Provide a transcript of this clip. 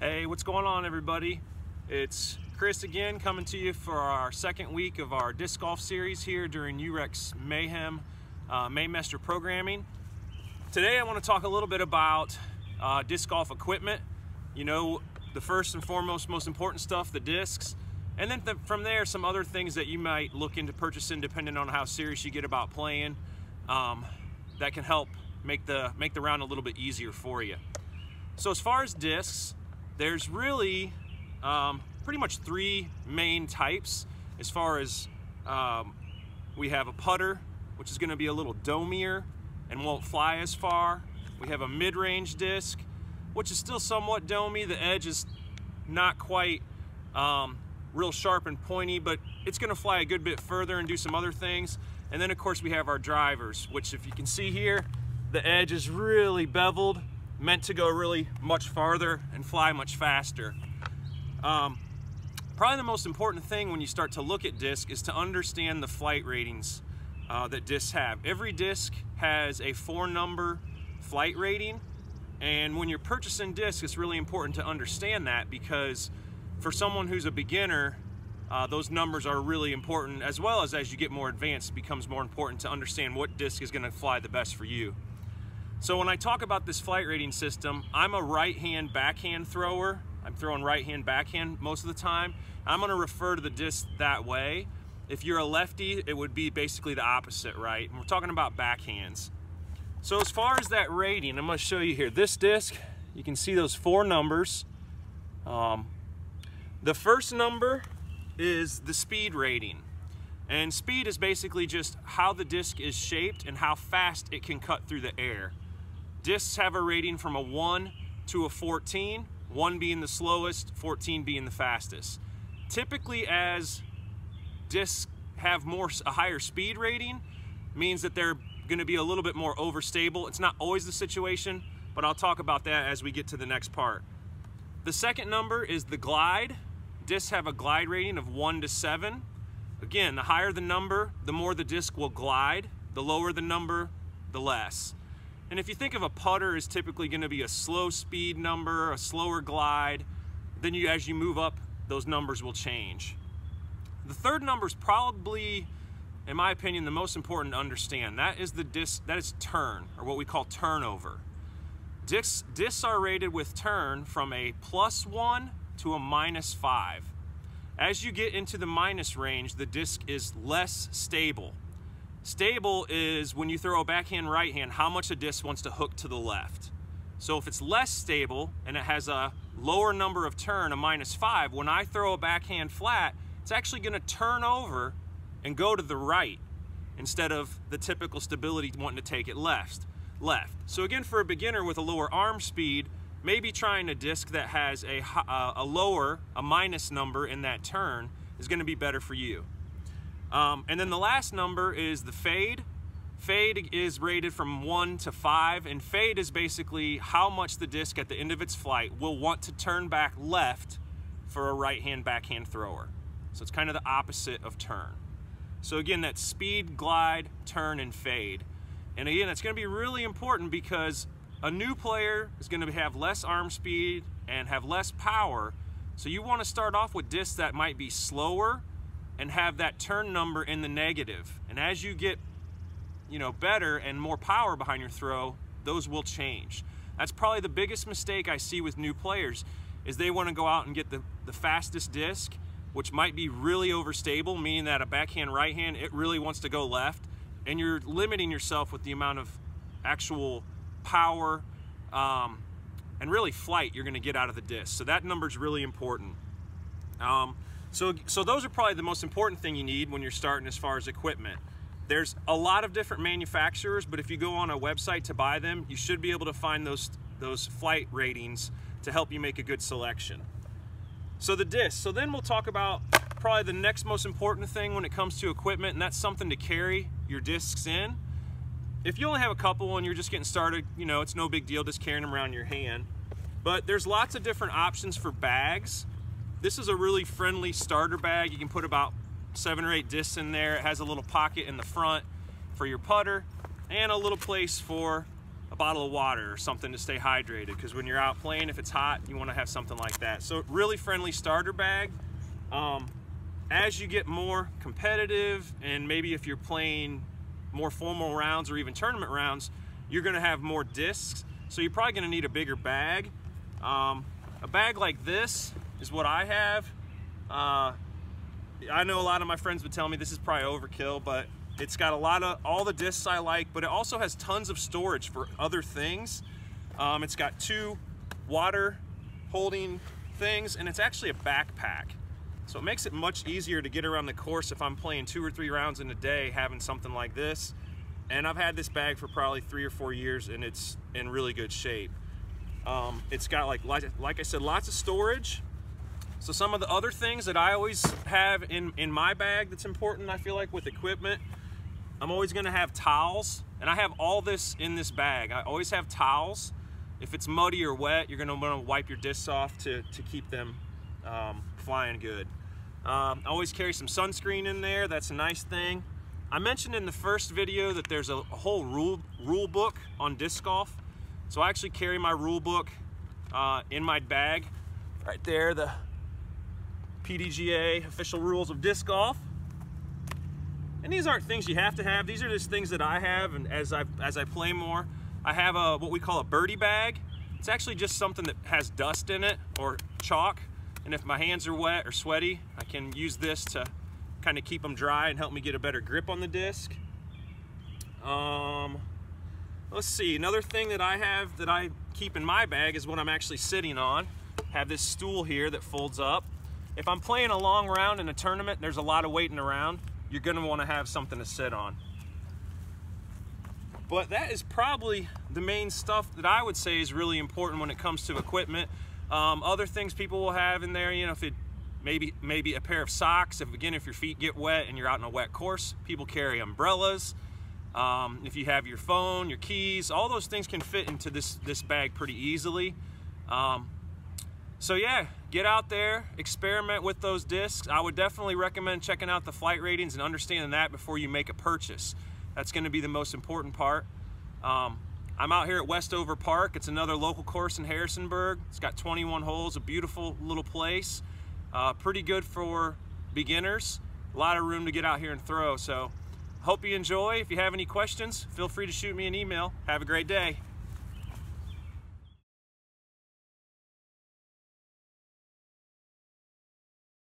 Hey, what's going on, everybody? It's Chris again, coming to you for our second week of our disc golf series here during UREC's Maymester programming. Today I want to talk a little bit about disc golf equipment. You know, the first and foremost, most important stuff, the discs. And then from there, some other things that you might look into purchasing depending on how serious you get about playing that can help make the round a little bit easier for you. So as far as discs, there's really pretty much three main types. As far as we have a putter, which is going to be a little domier and won't fly as far. We have a mid-range disc, which is still somewhat domy. The edge is not quite real sharp and pointy, but it's going to fly a good bit further and do some other things. And then of course we have our drivers, which if you can see here, the edge is really beveled, meant to go really much farther and fly much faster. Probably the most important thing when you start to look at disc is to understand the flight ratings that discs have. Every disc has a 4-number flight rating, and when you're purchasing discs, it's really important to understand that, because for someone who's a beginner, those numbers are really important, as well as you get more advanced, it becomes more important to understand what disc is going to fly the best for you. So when I talk about this flight rating system, I'm a right-hand backhand thrower. I'm throwing right-hand backhand most of the time. I'm going to refer to the disc that way. If you're a lefty, it would be basically the opposite, right? And we're talking about backhands. So as far as that rating, I'm going to show you here. This disc, you can see those 4 numbers. The first number is the speed rating. And speed is basically just how the disc is shaped and how fast it can cut through the air. Discs have a rating from a 1 to a 14, 1 being the slowest, 14 being the fastest. Typically, as discs have a higher speed rating, means that they're going to be a little bit more overstable. It's not always the situation, but I'll talk about that as we get to the next part. The second number is the glide. Discs have a glide rating of 1 to 7. Again, the higher the number, the more the disc will glide. The lower the number, the less. And if you think of a putter as typically going to be a slow speed number, a slower glide, then as you move up, those numbers will change. The third number is probably, in my opinion, the most important to understand. That is the disc, that is turn, or what we call turnover. Discs are rated with turn from a +1 to a -5. As you get into the minus range, the disc is less stable. Stable is when you throw a backhand, right hand, how much a disc wants to hook to the left. So if it's less stable and it has a lower number of turn, a -5, when I throw a backhand flat, it's actually going to turn over and go to the right instead of the typical stability wanting to take it left. So again, for a beginner with a lower arm speed, maybe trying a disc that has a minus number in that turn is going to be better for you. And then the last number is the fade. Fade is rated from 1 to 5, and fade is basically how much the disc at the end of its flight will want to turn back left for a right-hand backhand thrower. So it's kind of the opposite of turn. So again, that's speed, glide, turn, and fade. And again, that's going to be really important because a new player is going to have less arm speed and have less power. So you want to start off with discs that might be slower and have that turn number in the negative. And as you get, you know, better and more power behind your throw, those will change. That's probably the biggest mistake I see with new players, is they want to go out and get the fastest disc, which might be really overstable, meaning that a backhand right hand, it really wants to go left, and you're limiting yourself with the amount of actual power and really flight you're going to get out of the disc. So that number is really important. So those are probably the most important thing you need when you're starting as far as equipment. There's a lot of different manufacturers, but if you go on a website to buy them, you should be able to find those flight ratings to help you make a good selection. So the disc. So then we'll talk about probably the next most important thing when it comes to equipment, and that's something to carry your discs in. If you only have a couple and you're just getting started, you know, it's no big deal just carrying them around your hand. But there's lots of different options for bags. This is a really friendly starter bag. You can put about 7 or 8 discs in there. It has a little pocket in the front for your putter and a little place for a bottle of water or something to stay hydrated, because when you're out playing, if it's hot, you want to have something like that. So really friendly starter bag. As you get more competitive, and maybe if you're playing more formal rounds or even tournament rounds, you're going to have more discs, so you're probably going to need a bigger bag. A bag like this is what I have. I know a lot of my friends would tell me this is probably overkill, but it's got a lot of all the discs I like, but it also has tons of storage for other things. It's got two water holding things, and it's actually a backpack, so it makes it much easier to get around the course if I'm playing 2 or 3 rounds in a day, having something like this. And I've had this bag for probably 3 or 4 years, and it's in really good shape. It's got, like I said, lots of storage. So some of the other things that I always have in my bag that's important, I feel like, with equipment, I'm always gonna have towels, and I have all this in this bag. I always have towels. If it's muddy or wet, you're gonna wanna wipe your discs off to keep them flying good. I always carry some sunscreen in there. That's a nice thing. I mentioned in the first video that there's a whole rule book on disc golf. So I actually carry my rule book in my bag. Right there, the PDGA official rules of disc golf, and these aren't things you have to have. These are just things that I have, and as I play more, I have a what we call a birdie bag. It's actually just something that has dust in it or chalk, and if my hands are wet or sweaty, I can use this to kind of keep them dry and help me get a better grip on the disc. Let's see, another thing that I have that I keep in my bag is what I'm actually sitting on. I have this stool here that folds up. If I'm playing a long round in a tournament, there's a lot of waiting around, you're gonna wanna have something to sit on. But that is probably the main stuff that I would say is really important when it comes to equipment. Other things people will have in there, you know, if it maybe a pair of socks, if your feet get wet and you're out in a wet course, people carry umbrellas. If you have your phone, your keys, all those things can fit into this bag pretty easily. So yeah, get out there, experiment with those discs. I would definitely recommend checking out the flight ratings and understanding that before you make a purchase. That's gonna be the most important part. I'm out here at Westover Park. It's another local course in Harrisonburg. It's got 21 holes, a beautiful little place. Pretty good for beginners. A lot of room to get out here and throw. So hope you enjoy. If you have any questions, feel free to shoot me an email. Have a great day.